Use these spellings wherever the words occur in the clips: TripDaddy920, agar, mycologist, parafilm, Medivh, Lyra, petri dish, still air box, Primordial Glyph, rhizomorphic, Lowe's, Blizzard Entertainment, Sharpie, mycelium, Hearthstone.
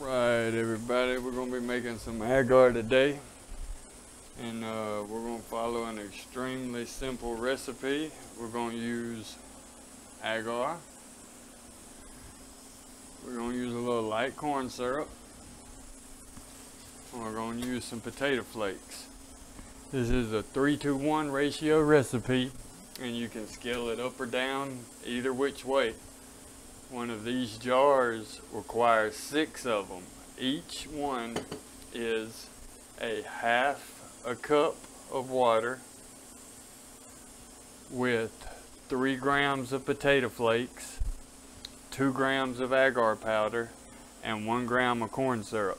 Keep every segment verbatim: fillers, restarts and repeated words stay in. Alright everybody, we're going to be making some agar today, and uh, we're going to follow an extremely simple recipe. We're going to use agar, we're going to use a little light corn syrup, and we're going to use some potato flakes. This is a three to one ratio recipe, and you can scale it up or down either which way. One of these jars requires six of them. Each one is a half a cup of water with three grams of potato flakes, two grams of agar powder, and one gram of corn syrup.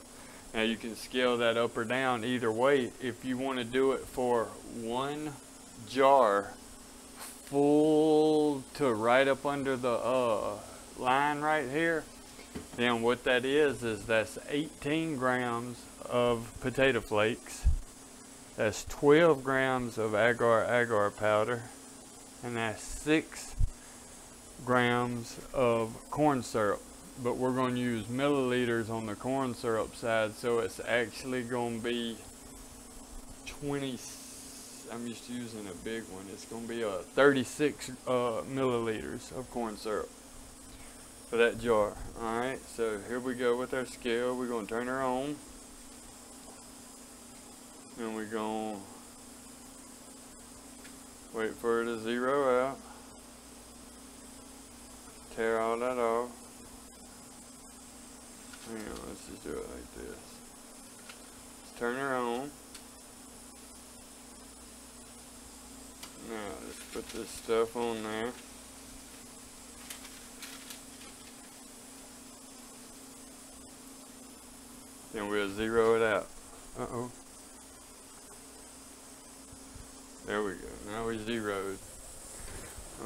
Now you can scale that up or down either way. If you want to do it for one jar full to right up under the uh, line right here, then what that is is that's eighteen grams of potato flakes, that's twelve grams of agar agar powder, and that's six grams of corn syrup. But we're going to use milliliters on the corn syrup side, so it's actually going to be twenty. I'm used to using a big one. It's going to be a uh, thirty-six uh, milliliters of corn syrup for that jar. Alright, so here we go with our scale. We're going to turn her on, and we're going to wait for it to zero out, tear all that off. Hang on, let's just do it like this. Let's turn her on. Now let's put this stuff on there. Then we'll zero it out. Uh-oh. There we go. Now we zeroed.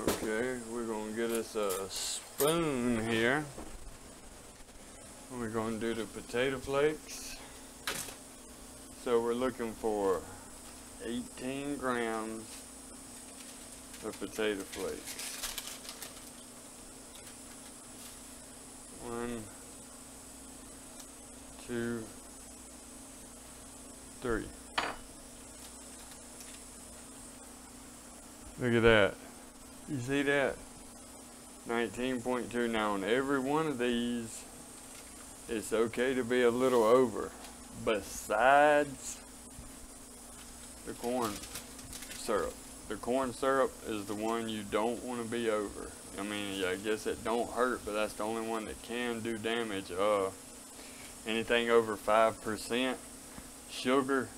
Okay, we're going to get us a spoon here. We're going to do the potato flakes. So we're looking for eighteen grams of potato flakes. One, two, three. Look at that. You see that? nineteen point two. Now on every one of these, it's okay to be a little over, besides the corn syrup. The corn syrup is the one you don't want to be over. I mean, I guess it don't hurt, but that's the only one that can do damage. Uh, anything over five percent sugar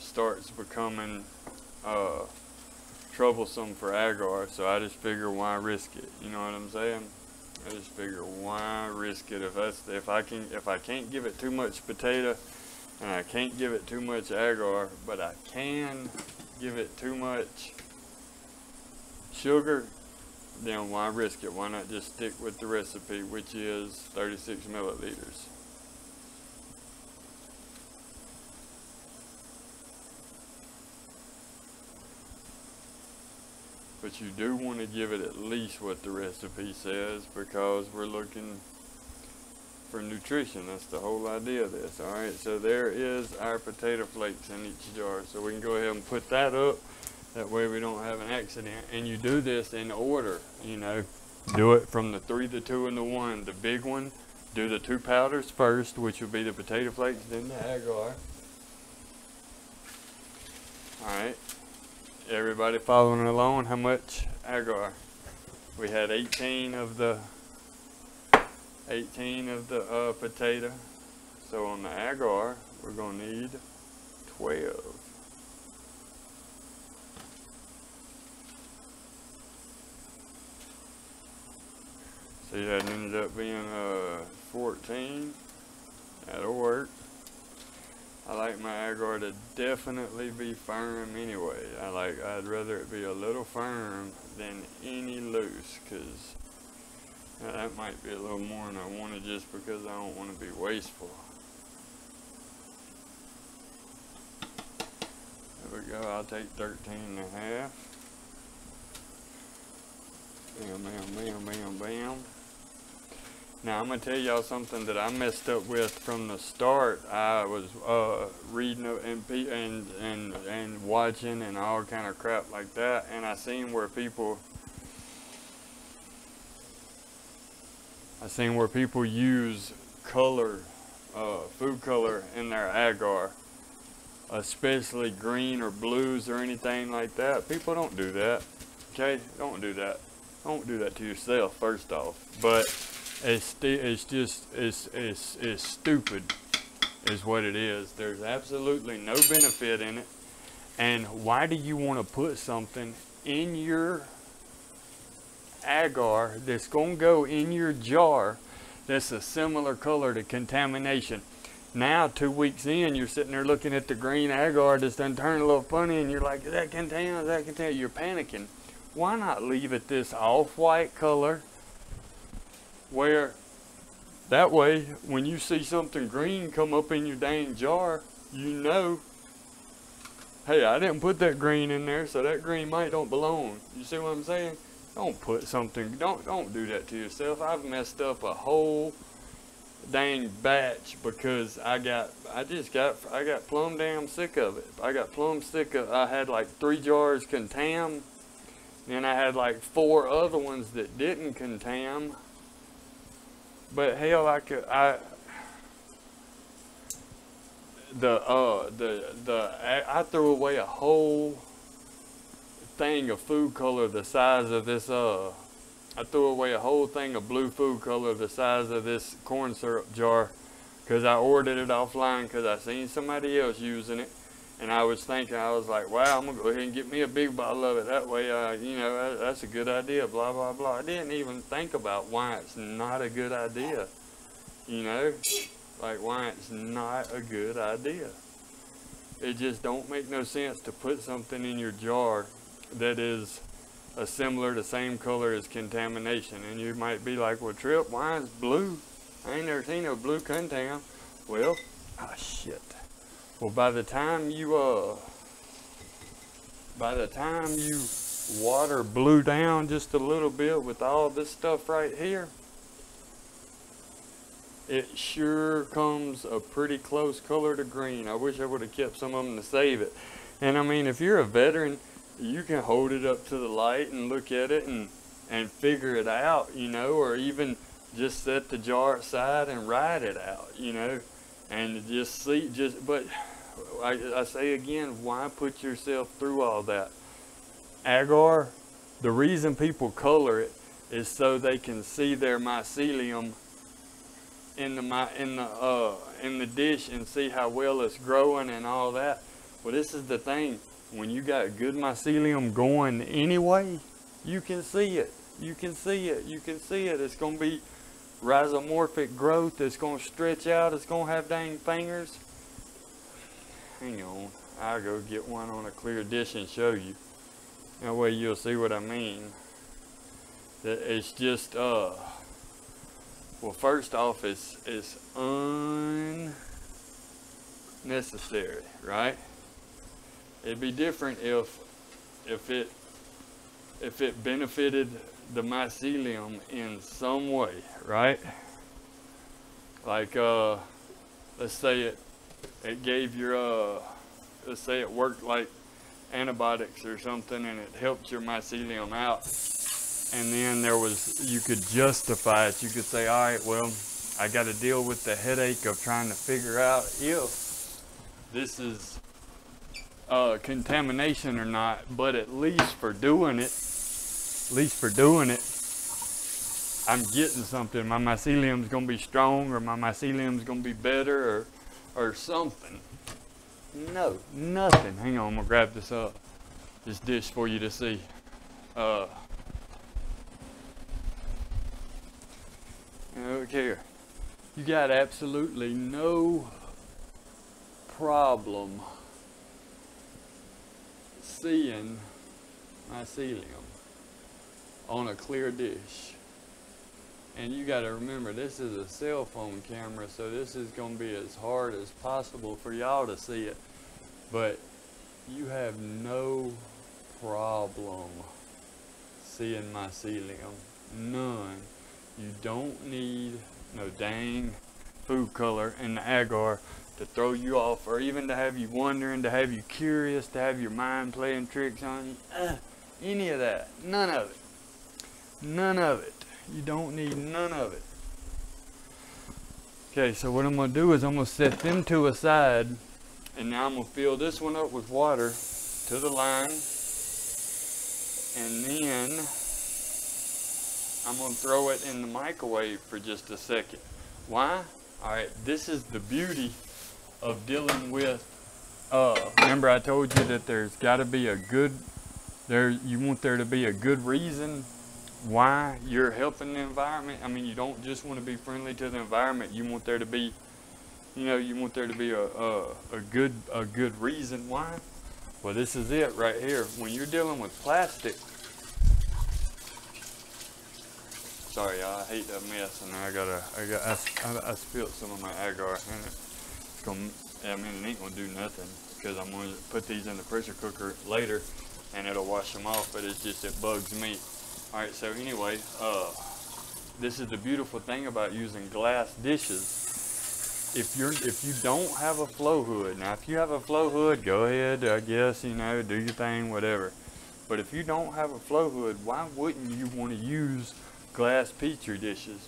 starts becoming uh, troublesome for agar, so I just figure why risk it, you know what I'm saying? I just figure why risk it if that's if I can if I can't give it too much potato, and I can't give it too much agar, but I can give it too much sugar, then why risk it? Why not just stick with the recipe, which is thirty-six milliliters. But you do want to give it at least what the recipe says, because we're looking for nutrition. That's the whole idea of this. Alright, so there is our potato flakes in each jar. So we can go ahead and put that up. That way we don't have an accident. And you do this in order, you know. Do it from the three, the two, and the one. The big one, do the two powders first, which will be the potato flakes, then the agar. Alright. Everybody following along, how much agar? We had eighteen of the eighteen of the uh, potato. So on the agar, we're going to need twelve. See, that ended up being uh, fourteen. That'll work. I like my agar to definitely be firm anyway. I like, I'd rather it be a little firm than any loose, because that might be a little more than I wanted, just because I don't want to be wasteful. There we go, I'll take thirteen and a half. Bam, bam, bam, bam, bam. Now I'm going to tell y'all something that I messed up with from the start. I was uh, reading and, and, and, and watching and all kind of crap like that, and I seen where people I seen where people use color, uh, food color in their agar, especially green or blues or anything like that. People don't do that, okay? Don't do that. Don't do that to yourself, first off. But it's it's just it's it's it's stupid, is what it is. There's absolutely no benefit in it. And why do you want to put something in your agar that's gonna go in your jar that's a similar color to contamination? Now two weeks in, you're sitting there looking at the green agar that's done turned a little funny, and you're like, is that contaminated? Is that contaminated? You're panicking. Why not leave it this off-white color, where that way when you see something green come up in your dang jar, you know, hey, I didn't put that green in there, so that green might don't belong. You see what I'm saying? Don't put something, don't don't do that to yourself. I've messed up a whole dang batch because I got, I just got, I got plumb damn sick of it. I got plumb sick of, I had like three jars contam, then I had like four other ones that didn't contam. But hell, I could, I, the, uh, the, the, I, I threw away a whole thing of food color the size of this, uh, I threw away a whole thing of blue food color the size of this corn syrup jar, because I ordered it offline because I seen somebody else using it, and I was thinking, I was like, wow, I'm going to go ahead and get me a big bottle of it. That way, uh, you know, that, that's a good idea, blah, blah, blah. I didn't even think about why it's not a good idea, you know, like why it's not a good idea. It just don't make no sense to put something in your jar that is a similar, the same color as contamination. And you might be like, well, Tripp, why is blue? I ain't never seen no blue contam. Well, ah, shit. Well, by the time you, uh, by the time you water blew down just a little bit with all this stuff right here, it sure comes a pretty close color to green. I wish I would have kept some of them to save it. And I mean, if you're a veteran, you can hold it up to the light and look at it and, and figure it out, you know, or even just set the jar aside and ride it out, you know. And just see, just, but I, I say again, why put yourself through all that? Agar, the reason people color it is so they can see their mycelium in the my in the uh in the dish and see how well it's growing and all that. Well, this is the thing: when you got good mycelium going anyway, you can see it. You can see it. You can see it. It's gonna be rhizomorphic growth that's going to stretch out. It's going to have dang fingers. Hang on, I'll go get one on a clear dish and show you. That way you'll see what I mean. It's just, uh, well, first off, it's, it's unnecessary, right? It'd be different if, if it, if it benefited the mycelium in some way, right? Like, uh, let's say it, it gave your, uh, let's say it worked like antibiotics or something, and it helped your mycelium out. And then there was, you could justify it. You could say, all right, well, I got to deal with the headache of trying to figure out if this is uh, contamination or not, but at least for doing it, At least for doing it, I'm getting something. My mycelium's gonna be strong, or my mycelium's gonna be better, or, or something. No, nothing. Hang on, I'm gonna grab this up, this dish for you to see. Uh, look here. You got absolutely no problem seeing mycelium on a clear dish. And you got to remember, this is a cell phone camera, so this is going to be as hard as possible for y'all to see it, but you have no problem seeing mycelium, none. You don't need no dang food color in the agar to throw you off, or even to have you wondering, to have you curious, to have your mind playing tricks on you. Uh, any of that. None of it. None of it. You don't need none of it. Okay, so what I'm going to do is I'm going to set them two aside, and now I'm going to fill this one up with water to the line, and then I'm going to throw it in the microwave for just a second. Why? Alright, this is the beauty of dealing with, uh, remember I told you that there's got to be a good, there you want there to be a good reason why you're helping the environment. I mean, you don't just want to be friendly to the environment. You want there to be, you know, you want there to be a, a, a good, a good reason why. Well, this is it right here. When you're dealing with plastic, sorry, I hate that mess, and I gotta, I got, I, I, I spilled some of my agar, and it's gonna, I mean, it ain't gonna do nothing, because I'm gonna put these in the pressure cooker later, and it'll wash them off, but it's just, it bugs me. Alright, so anyway, uh, this is the beautiful thing about using glass dishes. If you're, if you don't have a flow hood, now if you have a flow hood, go ahead, I guess, you know, do your thing, whatever. But if you don't have a flow hood, why wouldn't you want to use glass petri dishes?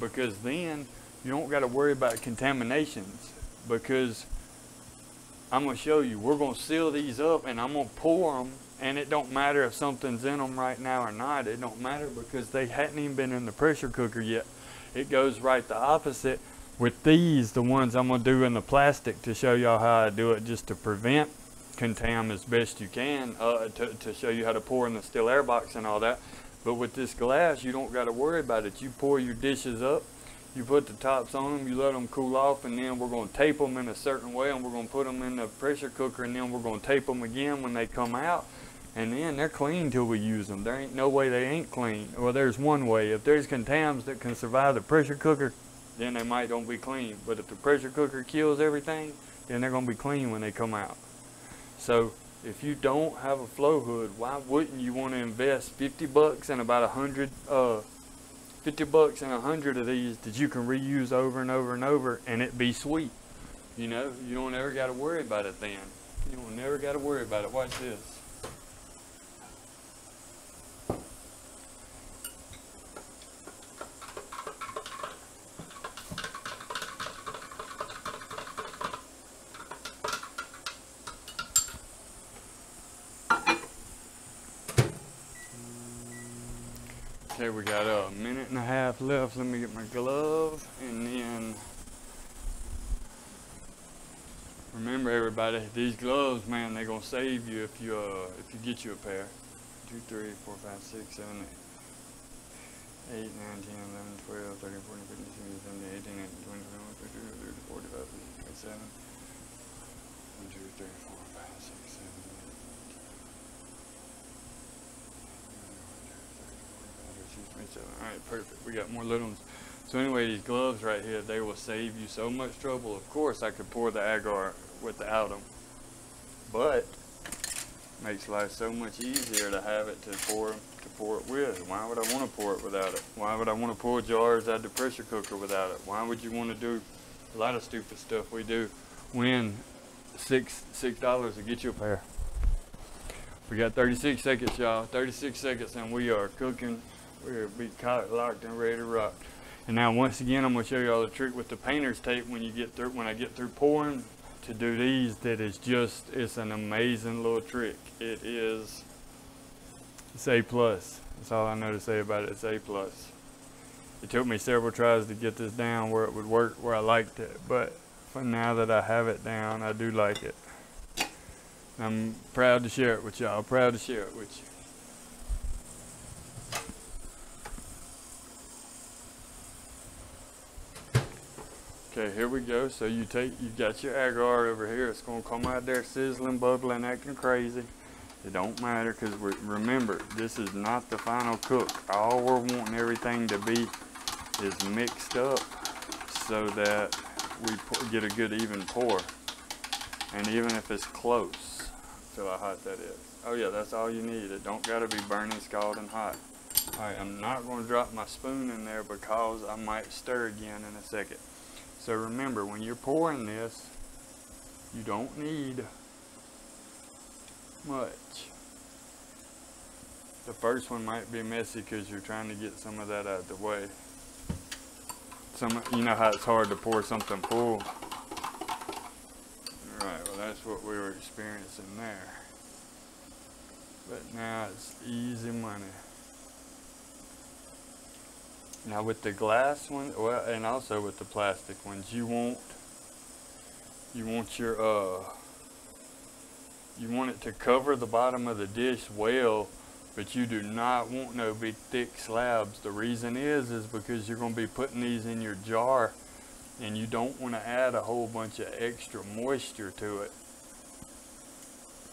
Because then you don't got to worry about contaminations, because I'm going to show you, we're going to seal these up and I'm going to pour them, and it don't matter if something's in them right now or not. It don't matter, because they hadn't even been in the pressure cooker yet. It goes right the opposite with these, the ones I'm going to do in the plastic, to show y'all how I do it, just to prevent contam as best you can, uh, to, to show you how to pour in the still air box and all that. But with this glass, you don't got to worry about it. You pour your dishes up, you put the tops on them, you let them cool off, and then we're going to tape them in a certain way, and we're going to put them in the pressure cooker, and then we're going to tape them again when they come out. And then they're clean till we use them. There ain't no way they ain't clean. Well, there's one way. If there's contams that can survive the pressure cooker, then they might don't be clean. But if the pressure cooker kills everything, then they're going to be clean when they come out. So if you don't have a flow hood, why wouldn't you want to invest fifty bucks and about a hundred, uh, fifty bucks and a hundred of these that you can reuse over and over and over, and it be sweet? You know, you don't ever got to worry about it then. You don't never got to worry about it. Watch this. Okay, we got a minute and a half left. Let me get my glove, and then remember, everybody, these gloves, man, they're gonna save you if you uh, if you get you a pair. Two, three, four, five, six, seven, eight, eight, nine, ten, eleven, twelve, thirteen, fourteen, fifteen, sixteen, seventeen, eighteen, nineteen, twenty, twenty-one, twenty-two, thirty, forty-five, fifty-seven. One, two, three, four, five, six, seven, eight. Alright, perfect. We got more little ones. So anyway, these gloves right here, they will save you so much trouble. Of course, I could pour the agar without them, but makes life so much easier to have it to pour to pour it with. Why would I want to pour it without it? Why would I want to pour jars out of the pressure cooker without it? Why would you want to do a lot of stupid stuff we do when six six dollars to get you a pair? We got thirty-six seconds, y'all. thirty-six seconds, and we are cooking. We'll be caught, locked, and ready to rock. And now, once again, I'm going to show you all the trick with the painter's tape when you get through, when I get through pouring, to do these. That is just, it's an amazing little trick. It is, it's A plus. That's all I know to say about it. It's A plus. It took me several tries to get this down where it would work, where I liked it. But for now that I have it down, I do like it. I'm proud to share it with y'all. Proud to share it with you. Okay, here we go. So you take, you got your agar over here. It's gonna come out there sizzling, bubbling, acting crazy. It don't matter, because remember, this is not the final cook. All we're wanting everything to be is mixed up so that we pour, get a good even pour. And even if it's close, feel how hot that is. Oh yeah, that's all you need. It don't gotta be burning, scalding hot. I am not going to drop my spoon in there because I might stir again in a second. So remember, when you're pouring this, you don't need much. The first one might be messy because you're trying to get some of that out of the way. Some, you know how it's hard to pour something full. Alright, well that's what we were experiencing there. But now it's easy money. Now with the glass one, well, and also with the plastic ones, you want you want your uh you want it to cover the bottom of the dish well, but you do not want no big thick slabs. The reason is is because you're going to be putting these in your jar, and you don't want to add a whole bunch of extra moisture to it.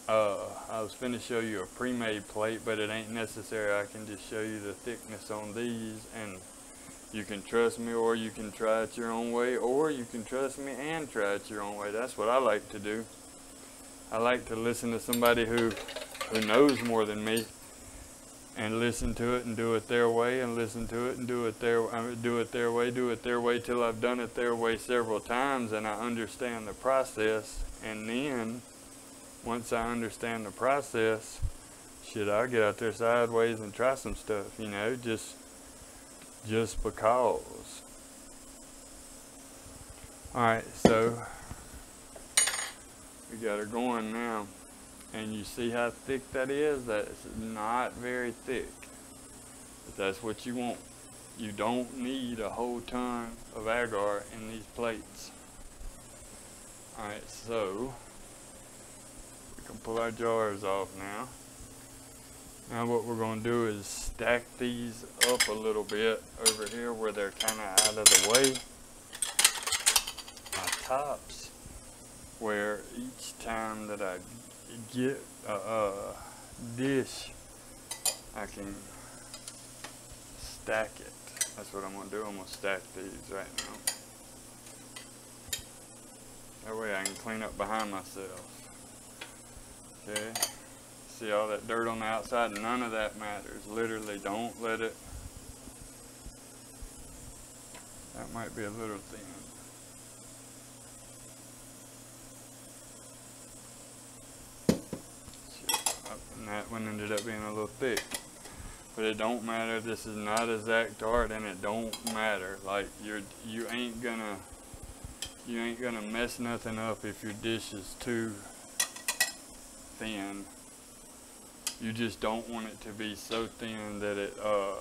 Uh, I was finna show you a pre-made plate, but it ain't necessary. I can just show you the thickness on these, and you can trust me, or you can try it your own way, or you can trust me and try it your own way. That's what I like to do. I like to listen to somebody who, who knows more than me, and listen to it and do it their way, and listen to it and do it their, I mean, do it their way, do it their way till I've done it their way several times, and I understand the process, and then. Once I understand the process, shit, I'll get out there sideways and try some stuff, you know, just, just because. Alright, so, we got her going now. And you see how thick that is? That's not very thick. But that's what you want. You don't need a whole ton of agar in these plates. Alright, so. Can pull our jars off now. Now what we're going to do is stack these up a little bit over here where they're kind of out of the way. My tops, where each time that I get a, a dish, I can stack it. That's what I'm going to do. I'm going to stack these right now. That way I can clean up behind myself. Okay, see all that dirt on the outside? None of that matters. Literally, don't let it. That might be a little thin. And that one ended up being a little thick. But it don't matter. This is not exact art, and it don't matter. Like, you're, you ain't gonna, you ain't gonna mess nothing up if your dish is too thin. You just don't want it to be so thin that it uh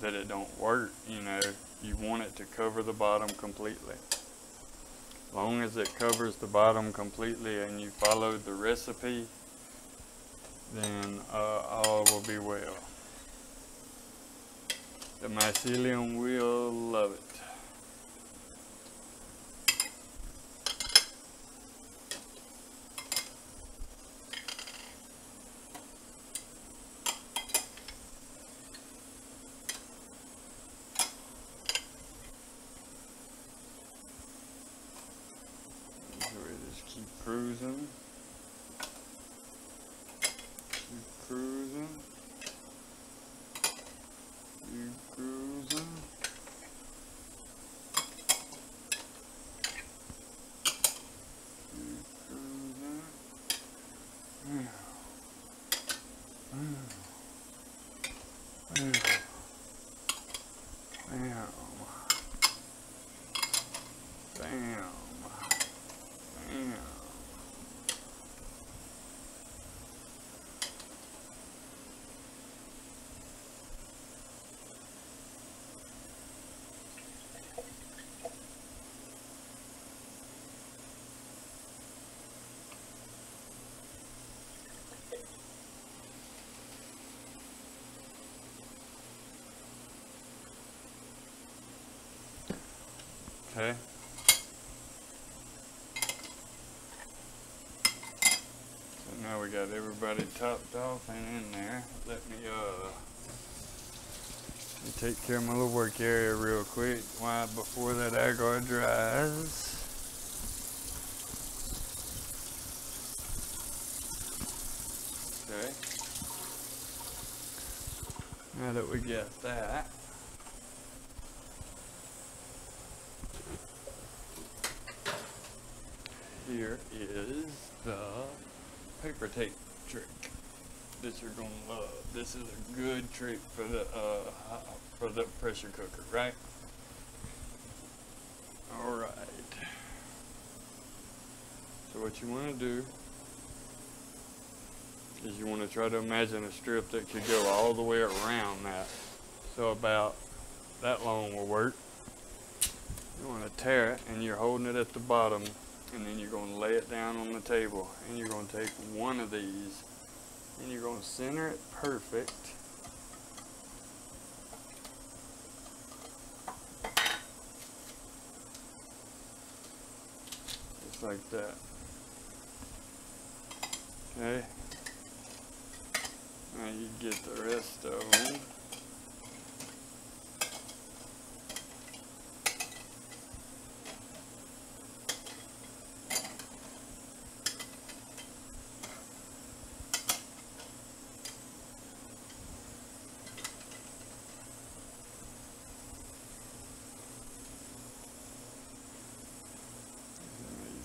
that it don't work, you know. You want it to cover the bottom completely. As long as it covers the bottom completely and you followed the recipe, then uh, all will be well. The mycelium will love it. Cruising, keep cruising, keep cruising. Keep cruising. Mm. Mm. Mm. Damn. Damn. Damn. Okay. So now we got everybody topped off and in there. Let me uh let me take care of my little work area real quick while before that agar dries. Okay. Now that we get that, here is the paper tape trick that you're gonna love. This is a good trick for the uh, for the pressure cooker, right? All right. So what you want to do is you want to try to imagine a strip that could go all the way around that. So about that long will work. You want to tear it, and you're holding it at the bottom, and then you're going to lay it down on the table, and you're going to take one of these and you're going to center it perfect. Just like that. Okay. Now you get the rest of them.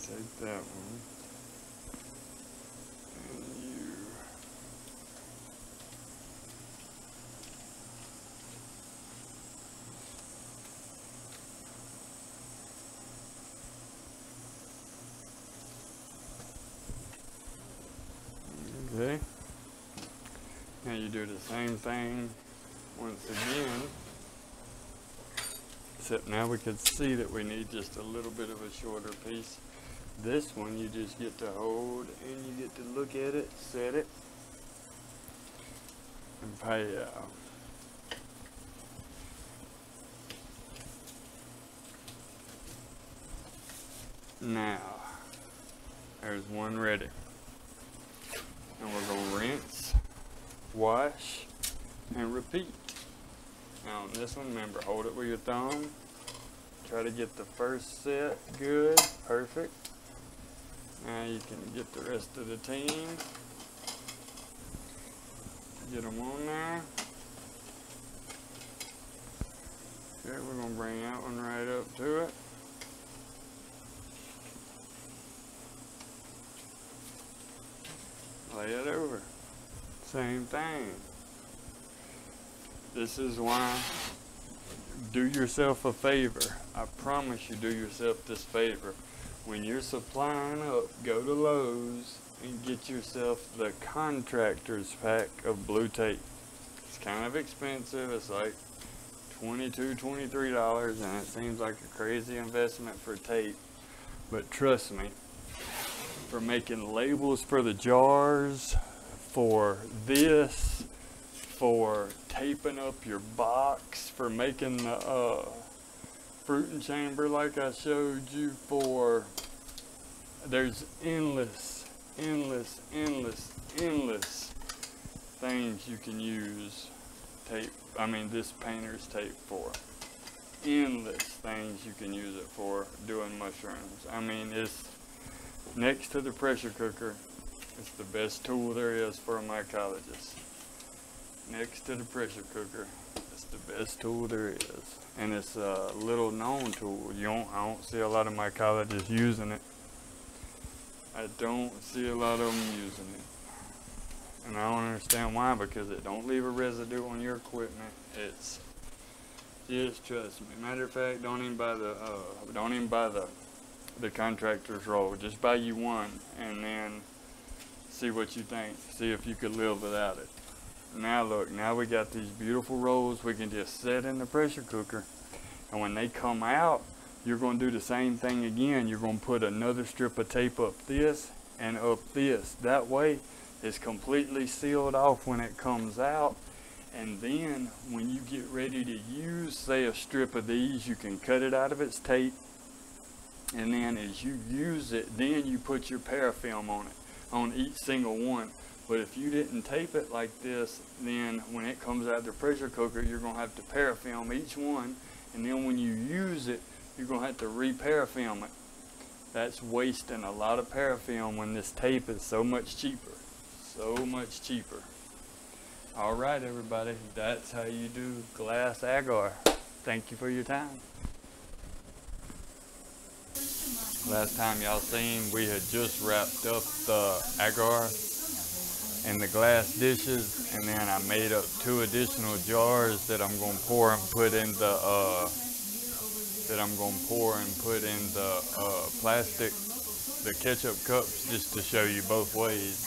Take that one, and you okay. Now you do the same thing once again. Except now we could see that we need just a little bit of a shorter piece. This one you just get to hold and you get to look at it, set it, and pay out. Now, there's one ready. And we're going to rinse, wash, and repeat. Now on this one, remember, hold it with your thumb. Try to get the first set good, perfect. Now you can get the rest of the team, get them on there. Okay, we're going to bring that one right up to it. Lay it over. Same thing. This is why, do yourself a favor. I promise you, do yourself this favor. When you're supplying up, go to Lowe's and get yourself the contractor's pack of blue tape. It's kind of expensive. It's like twenty-two dollars, twenty-three dollars, and it seems like a crazy investment for tape. But trust me, for making labels for the jars, for this, for taping up your box, for making the uh, fruiting chamber like I showed you, for there's endless, endless, endless, endless things you can use tape, I mean this painter's tape for. Endless things you can use it for doing mushrooms. I mean, it's next to the pressure cooker. It's the best tool there is for a mycologist. Next to the pressure cooker, it's the best tool there is. And it's a little known tool. You don't, I don't see a lot of mycologists using it. I don't see a lot of them using it. And I don't understand why, because it don't leave a residue on your equipment. It's just, trust me. Matter of fact, don't even buy the uh, don't even buy the the contractor's roll. Just buy you one and then see what you think. See if you could live without it. Now look, now we got these beautiful rolls we can just set in the pressure cooker, and when they come out, you're going to do the same thing again. You're going to put another strip of tape up this and up this. That way it's completely sealed off when it comes out, and then when you get ready to use, say, a strip of these, you can cut it out of its tape, and then as you use it, then you put your parafilm on it, on each single one. But if you didn't tape it like this, then when it comes out of the pressure cooker, you're going to have to parafilm each one. And then when you use it, you're going to have to re-parafilm it. That's wasting a lot of parafilm when this tape is so much cheaper. So much cheaper. All right, everybody, that's how you do glass agar. Thank you for your time. Last time y'all seen, we had just wrapped up the agar in the glass dishes, and then I made up two additional jars that I'm gonna pour and put in the uh, that I'm gonna pour and put in the uh, plastic, the ketchup cups, just to show you both ways.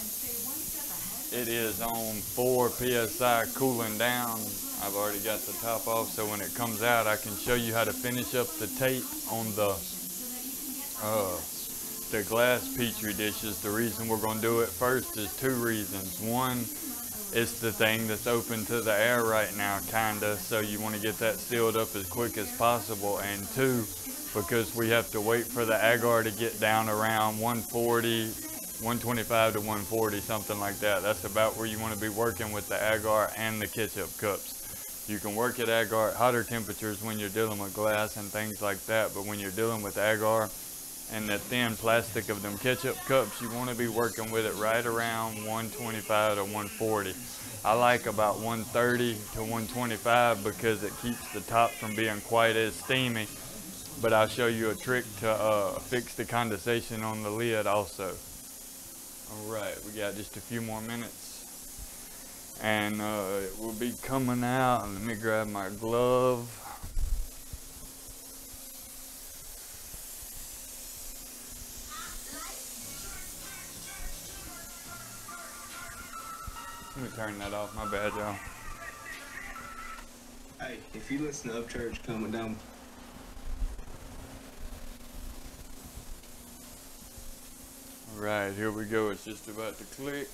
It is on four P S I cooling down. I've already got the top off, so when it comes out, I can show you how to finish up the tape on the uh, the glass Petri dishes. The reason we're gonna do it first is two reasons. One, it's the thing that's open to the air right now, kinda, so you wanna get that sealed up as quick as possible. And two, because we have to wait for the agar to get down around one forty, one twenty-five to one forty, something like that. That's about where you want to be working with the agar and the ketchup cups. You can work at agar at hotter temperatures when you're dealing with glass and things like that, but when you're dealing with agar and the thin plastic of them ketchup cups, you want to be working with it right around one twenty-five to one forty. I like about one thirty to one twenty-five because it keeps the top from being quite as steamy, but I'll show you a trick to uh, fix the condensation on the lid also. Alright, we got just a few more minutes, and uh, it will be coming out. Let me grab my glove. Let me turn that off, my bad, y'all. Hey, if you listen to Upchurch coming down, right, here we go, it's just about to click.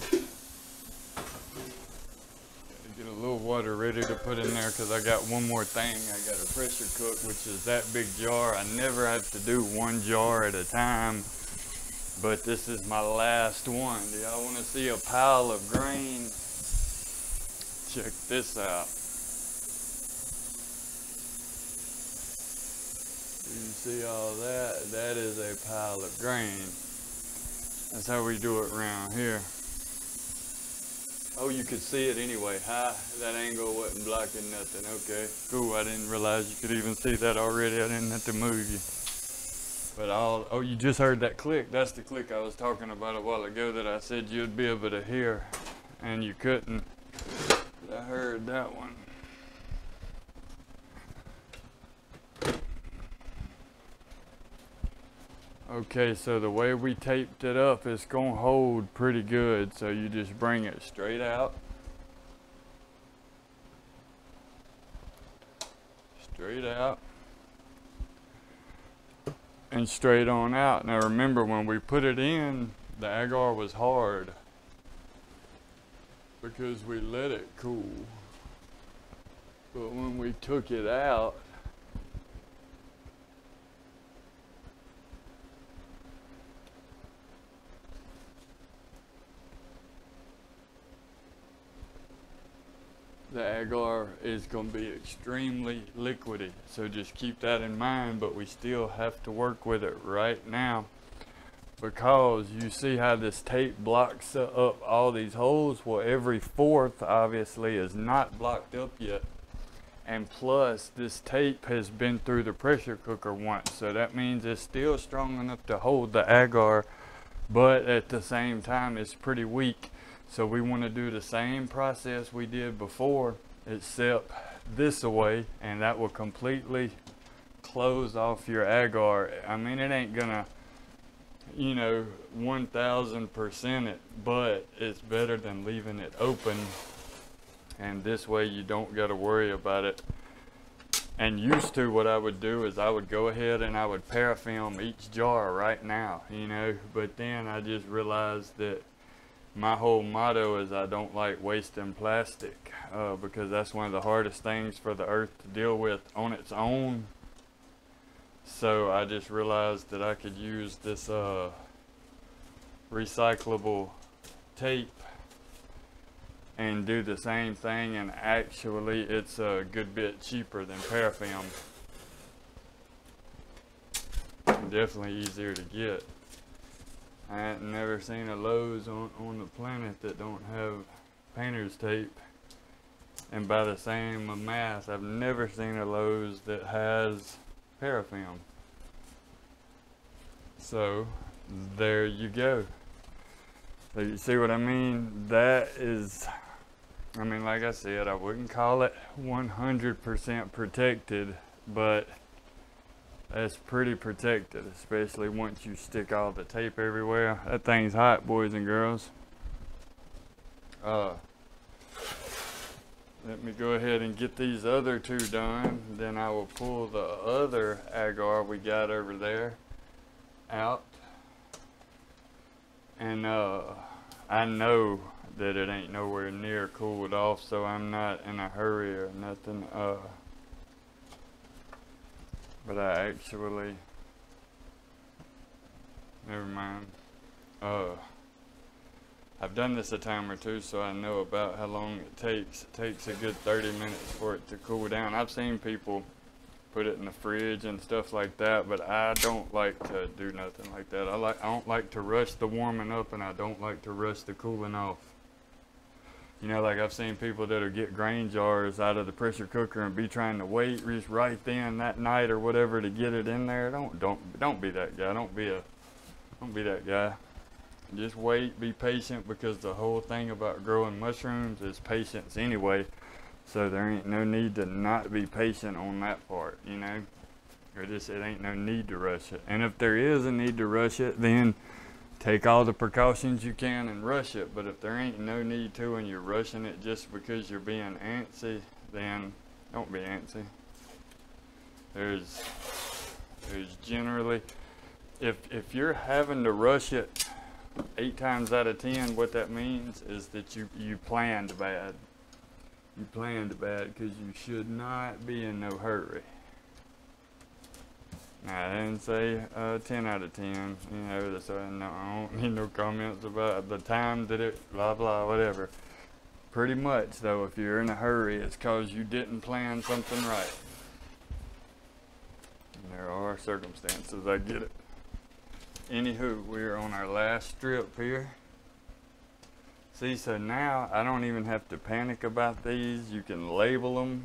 Gotta get a little water ready to put in there because I got one more thing. I got a pressure cook, which is that big jar. I never have to do one jar at a time, but this is my last one. Do y'all want to see a pile of grain? Check this out. You see all that? That is a pile of grain. That's how we do it around here. Oh, you could see it anyway. Hi, that angle wasn't blocking nothing. Okay, cool. I didn't realize you could even see that already. I didn't have to move you. But all, oh, you just heard that click. That's the click I was talking about a while ago that I said you'd be able to hear, and you couldn't. But I heard that one. Okay, so the way we taped it up, it's gonna hold pretty good. So you just bring it straight out. Straight out. And straight on out. Now remember, when we put it in, the agar was hard because we let it cool. But when we took it out, the agar is going to be extremely liquidy, so just keep that in mind. But we still have to work with it right now because you see how this tape blocks up all these holes. Well, every fourth obviously is not blocked up yet, and plus this tape has been through the pressure cooker once, so that means it's still strong enough to hold the agar, but at the same time it's pretty weak. So we want to do the same process we did before, except this away, and that will completely close off your agar. I mean, it ain't gonna, you know, one thousand percent it, but it's better than leaving it open, and this way you don't got to worry about it. And used to, what I would do is I would go ahead and I would parafilm each jar right now, you know, but then I just realized that my whole motto is I don't like wasting plastic, uh, because that's one of the hardest things for the earth to deal with on its own. So I just realized that I could use this uh, recyclable tape and do the same thing, and actually it's a good bit cheaper than parafilm. Definitely easier to get. I ain't never seen a Lowe's on, on the planet that don't have painter's tape. And by the same math, I've never seen a Lowe's that has parafilm. So, there you go. So you see what I mean? That is, I mean, like I said, I wouldn't call it one hundred percent protected, but that's pretty protected, especially once you stick all the tape everywhere. That thing's hot, boys and girls. Uh, let me go ahead and get these other two done. Then I will pull the other agar we got over there out. And uh, I know that it ain't nowhere near cooled off, so I'm not in a hurry or nothing. Uh, but I actually, never mind. Uh, I've done this a time or two, so I know about how long it takes. It takes a good thirty minutes for it to cool down. I've seen people put it in the fridge and stuff like that, but I don't like to do nothing like that. I like I don't like to rush the warming up, and I don't like to rush the cooling off. You know, like I've seen people that'll get grain jars out of the pressure cooker and be trying to wait right then that night or whatever to get it in there. Don't don't don't be that guy. Don't be a don't be that guy. Just wait, be patient, because the whole thing about growing mushrooms is patience anyway. So there ain't no need to not be patient on that part, you know. It just it ain't no need to rush it. And if there is a need to rush it, then take all the precautions you can and rush it. But if there ain't no need to and you're rushing it just because you're being antsy, then don't be antsy. There's there's generally if if you're having to rush it eight times out of ten, what that means is that you you planned bad. You planned bad, because you should not be in no hurry. Now, I didn't say uh, ten out of ten, you know, that's I don't need no comments about the time that it, blah, blah, whatever. Pretty much, though, if you're in a hurry, it's because you didn't plan something right. And there are circumstances, I get it. Anywho, we're on our last strip here. See, so now I don't even have to panic about these. You can label them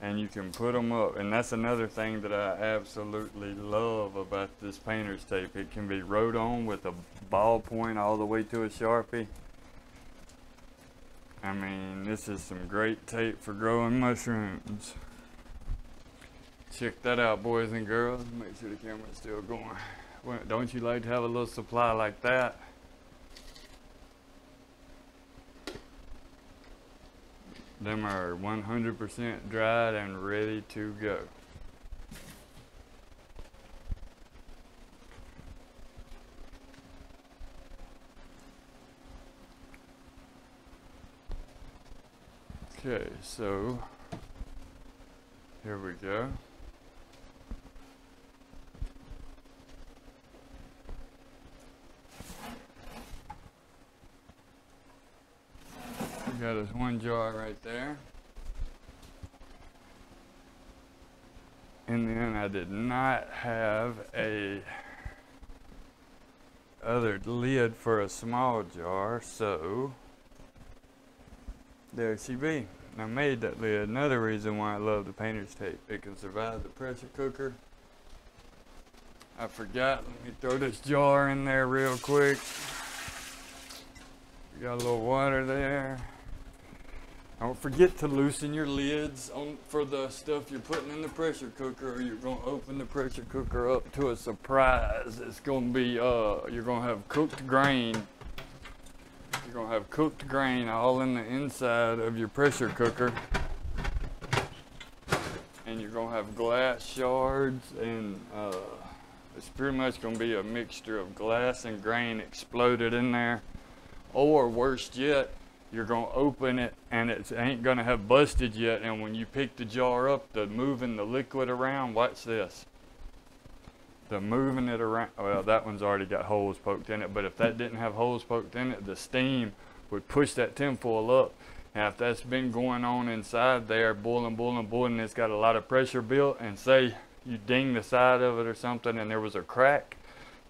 and you can put them up. And that's another thing that I absolutely love about this painter's tape. It can be wrote on with a ballpoint all the way to a Sharpie. I mean, this is some great tape for growing mushrooms. Check that out, boys and girls. Make sure the camera's still going. Well, don't you like to have a little supply like that? Them are one hundred percent dried and ready to go. Okay, so here we go. Got us one jar right there. And then I did not have a other lid for a small jar, so there she be. And I made that lid. Another reason why I love the painter's tape. It can survive the pressure cooker. I forgot. Let me throw this jar in there real quick. We got a little water there. Don't forget to loosen your lids on for the stuff you're putting in the pressure cooker, or you're gonna open the pressure cooker up to a surprise. It's gonna be, uh, you're gonna have cooked grain. You're gonna have cooked grain all in the inside of your pressure cooker. And you're gonna have glass shards, and uh, it's pretty much gonna be a mixture of glass and grain exploded in there. Or worse yet, you're going to open it and it ain't going to have busted yet. And when you pick the jar up, the moving the liquid around, watch this. The moving it around, well, that one's already got holes poked in it. But if that didn't have holes poked in it, the steam would push that tinfoil up. Now, if that's been going on inside there, boiling, boiling, boiling, it's got a lot of pressure built, and say you ding the side of it or something and there was a crack,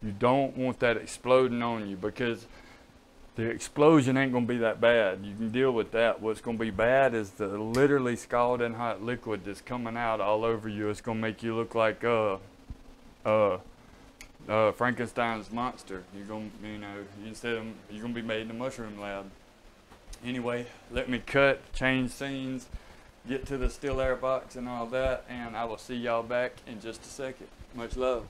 You don't want that exploding on you, because the explosion ain't going to be that bad. You can deal with that. What's going to be bad is the literally scalding hot liquid that's coming out all over you. It's going to make you look like uh, uh, uh, Frankenstein's monster. You're going to, you know, instead of, you're going to be made in a mushroom lab. Anyway, let me cut, change scenes, get to the Still Air box and all that, and I will see y'all back in just a second. Much love.